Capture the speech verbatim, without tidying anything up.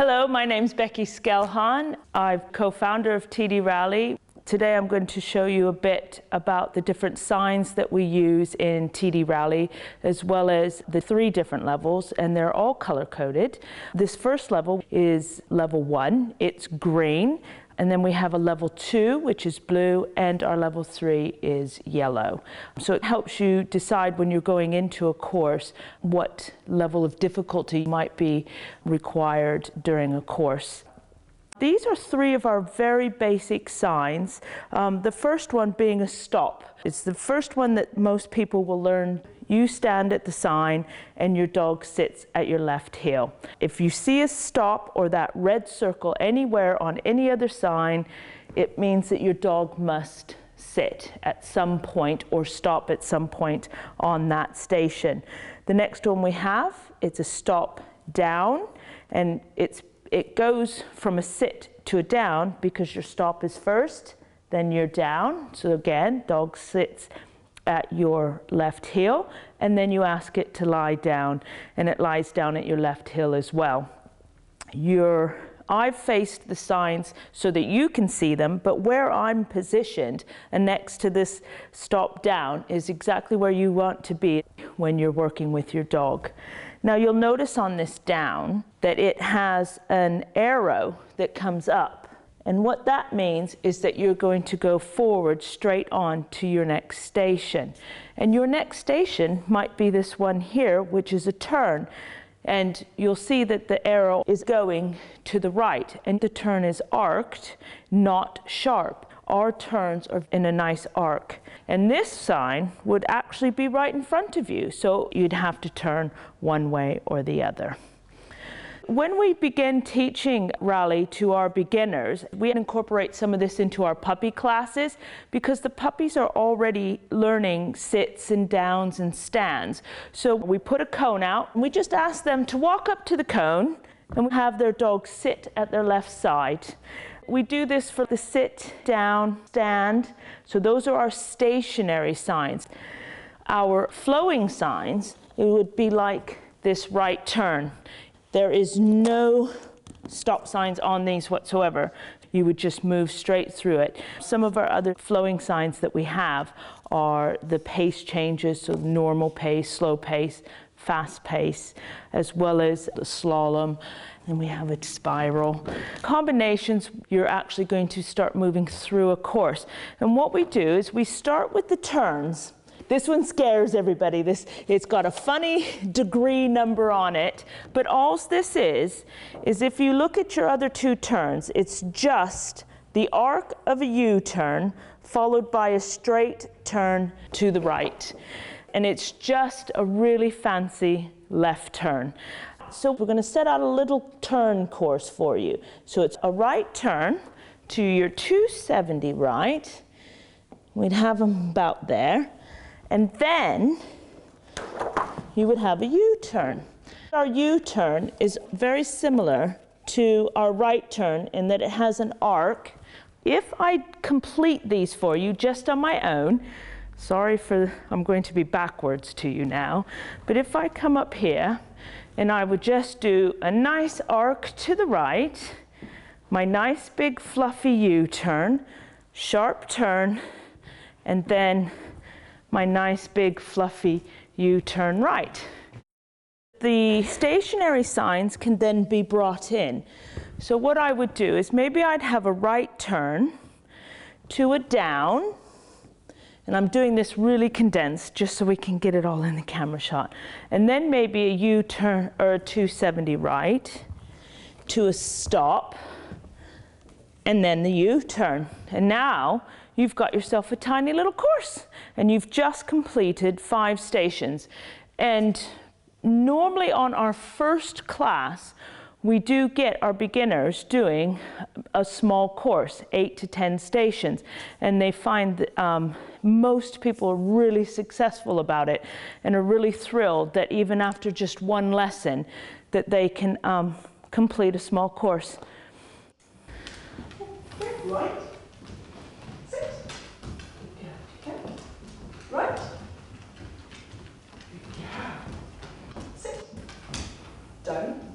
Hello, my name's Becky Skelhon. I'm co-founder of T D Rally. Today I'm going to show you a bit about the different signs that we use in T D Rally, as well as the three different levels, and they're all color-coded. This first level is level one, it's green, and then we have a level two, which is blue, and our level three is yellow. So it helps you decide when you're going into a course what level of difficulty might be required during a course. These are three of our very basic signs, um, the first one being a stop. It's the first one that most people will learn. You stand at the sign and your dog sits at your left heel. If you see a stop or that red circle anywhere on any other sign, it means that your dog must sit at some point or stop at some point on that station. The next one we have, it's a stop down, and it's It goes from a sit to a down because your stop is first, then you're down. So again, dog sits at your left heel, and then you ask it to lie down, and it lies down at your left heel as well. Your I've faced the signs so that you can see them, but where I'm positioned and next to this stop down is exactly where you want to be when you're working with your dog. Now you'll notice on this down that it has an arrow that comes up, and what that means is that you're going to go forward straight on to your next station. And your next station might be this one here, which is a turn. And you'll see that the arrow is going to the right, and the turn is arced, not sharp. Our turns are in a nice arc. And this sign would actually be right in front of you, so you'd have to turn one way or the other. When we begin teaching Rally to our beginners, we incorporate some of this into our puppy classes because the puppies are already learning sits and downs and stands. So we put a cone out and we just ask them to walk up to the cone and have their dog sit at their left side. We do this for the sit, down, stand. So those are our stationary signs. Our flowing signs, it would be like this right turn. There is no stop signs on these whatsoever. You would just move straight through it. Some of our other flowing signs that we have are the pace changes, so normal pace, slow pace, fast pace, as well as the slalom, and we have a spiral. Combinations, you're actually going to start moving through a course. And what we do is we start with the turns. This one scares everybody. This, it's got a funny degree number on it, but all this is, is if you look at your other two turns, it's just the arc of a U-turn followed by a straight turn to the right. And it's just a really fancy left turn. So we're gonna set out a little turn course for you. So it's a right turn to your two seventy right. We'd have them about there. And then you would have a U-turn. Our U-turn is very similar to our right turn in that it has an arc. If I complete these for you just on my own, sorry for, I'm going to be backwards to you now, but if I come up here and I would just do a nice arc to the right, my nice big fluffy U-turn, sharp turn, and then my nice big fluffy U-turn right. The stationary signs can then be brought in. So what I would do is maybe I'd have a right turn to a down, and I'm doing this really condensed just so we can get it all in the camera shot, and then maybe a U-turn or a two seventy right to a stop, and then the U-turn. And now you've got yourself a tiny little course, and you've just completed five stations. And normally on our first class, we do get our beginners doing a small course, eight to ten stations, and they find that um, most people are really successful about it and are really thrilled that even after just one lesson that they can um, complete a small course. Right. Sit. Yeah. Right. Yeah. Sit. Down.